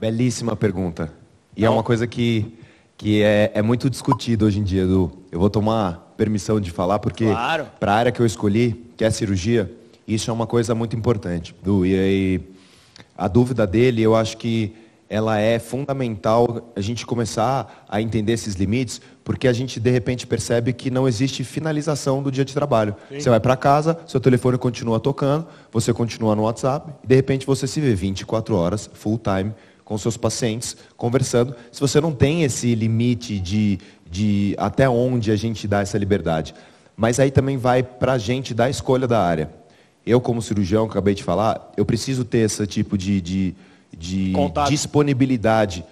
Belíssima pergunta. E é uma coisa que é muito discutida hoje em dia, Edu. Eu vou tomar permissão de falar, porque para a área que eu escolhi, que é a cirurgia, isso é uma coisa muito importante, Edu. E aí, a dúvida dele, eu acho que ela é fundamental a gente começar a entender esses limites, porque a gente, de repente, percebe que não existe finalização do dia de trabalho. Sim. Você vai para casa, seu telefone continua tocando, você continua no WhatsApp, e de repente você se vê 24 horas, full time, com seus pacientes, conversando. Se você não tem esse limite de até onde a gente dá essa liberdade. Mas aí também vai para a gente dar a escolha da área. Eu, como cirurgião, acabei de falar, eu preciso ter esse tipo de disponibilidade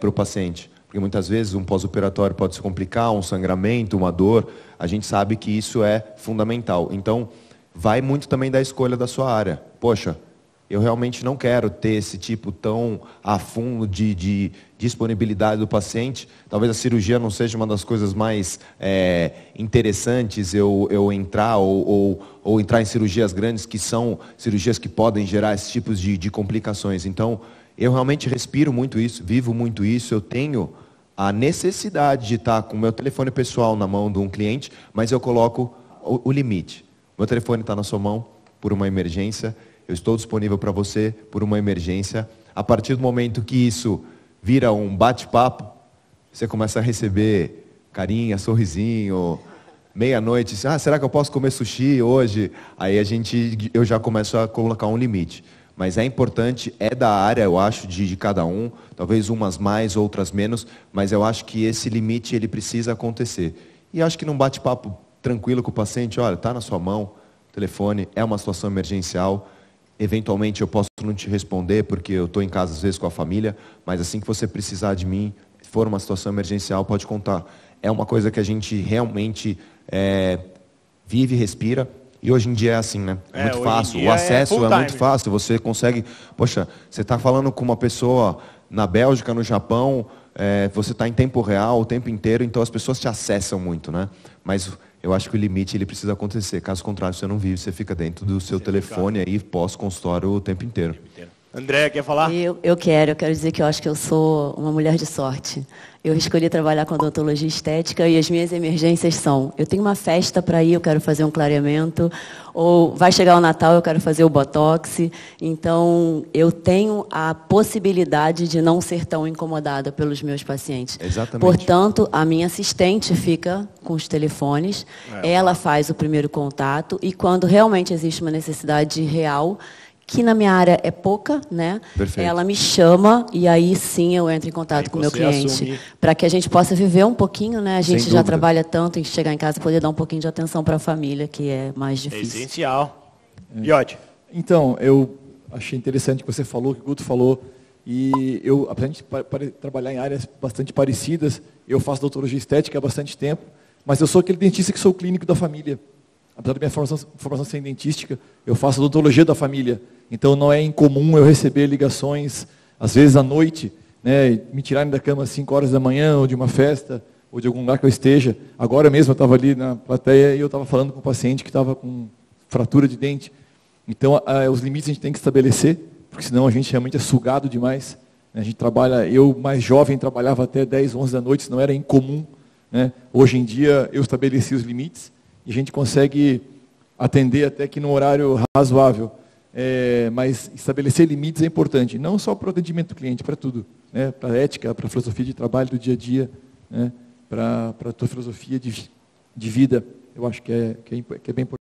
para o paciente. Porque muitas vezes um pós-operatório pode se complicar, um sangramento, uma dor. A gente sabe que isso é fundamental. Então, vai muito também da escolha da sua área. Poxa, eu realmente não quero ter esse tipo tão a fundo de disponibilidade do paciente. Talvez a cirurgia não seja uma das coisas mais interessantes eu entrar ou entrar em cirurgias grandes, que são cirurgias que podem gerar esses tipos de complicações. Então, eu realmente respiro muito isso, vivo muito isso. Eu tenho a necessidade de estar com o meu telefone pessoal na mão de um cliente, mas eu coloco o limite. Meu telefone está na sua mão por uma emergência. Eu estou disponível para você por uma emergência. A partir do momento que isso vira um bate-papo, você começa a receber carinha, sorrisinho, meia-noite. Ah, será que eu posso comer sushi hoje? Aí eu já começo a colocar um limite. Mas é importante, é da área, eu acho, de cada um. Talvez umas mais, outras menos. Mas eu acho que esse limite, ele precisa acontecer. E acho que num bate-papo tranquilo com o paciente, olha, está na sua mão, o telefone, é uma situação emergencial. Eventualmente eu posso não te responder porque eu estou em casa às vezes com a família, mas assim que você precisar de mim, se for uma situação emergencial, pode contar. É uma coisa que a gente realmente vive e respira, e hoje em dia é assim, né? Muito fácil, o acesso é muito fácil, você consegue... Poxa, você está falando com uma pessoa na Bélgica, no Japão, você está em tempo real, o tempo inteiro, então as pessoas te acessam muito, né? Mas... eu acho que o limite, ele precisa acontecer. Caso contrário, você não vive, você fica dentro do seu telefone aí, pós-consultório, o tempo inteiro. André, quer falar? Eu quero dizer que eu acho que eu sou uma mulher de sorte. Eu escolhi trabalhar com odontologia estética e as minhas emergências são... eu tenho uma festa para ir, eu quero fazer um clareamento, ou vai chegar o Natal, eu quero fazer o Botox. Então, eu tenho a possibilidade de não ser tão incomodada pelos meus pacientes. Exatamente. Portanto, a minha assistente fica com os telefones, ela faz o primeiro contato, e quando realmente existe uma necessidade real, que na minha área é pouca, né? Perfeito. Ela me chama e aí sim eu entro em contato com o meu cliente. Para que a gente possa viver um pouquinho, né? A gente já trabalha tanto em chegar em casa e poder dar um pouquinho de atenção para a família, que é mais difícil. É essencial. Iotti. Então, eu achei interessante que você falou, que o Guto falou, e eu, apesar de trabalhar em áreas bastante parecidas, eu faço odontologia estética há bastante tempo, mas eu sou aquele dentista que sou o clínico da família. Apesar da minha formação ser dentística, eu faço odontologia da família. Então, não é incomum eu receber ligações, às vezes à noite, né, me tirarem da cama às 5 horas da manhã, ou de uma festa, ou de algum lugar que eu esteja. Agora mesmo eu estava ali na plateia e eu estava falando com um paciente que estava com fratura de dente. Então, os limites a gente tem que estabelecer, porque senão a gente realmente é sugado demais. A gente trabalha, eu mais jovem trabalhava até 10, 11 da noite, isso não era incomum, né? Hoje em dia eu estabeleci os limites e a gente consegue atender até que num horário razoável. Mas estabelecer limites é importante, não só para o atendimento do cliente, para tudo, né? Para a ética, para a filosofia de trabalho do dia a dia, né? Para a tua filosofia de vida. Eu acho que é bem importante.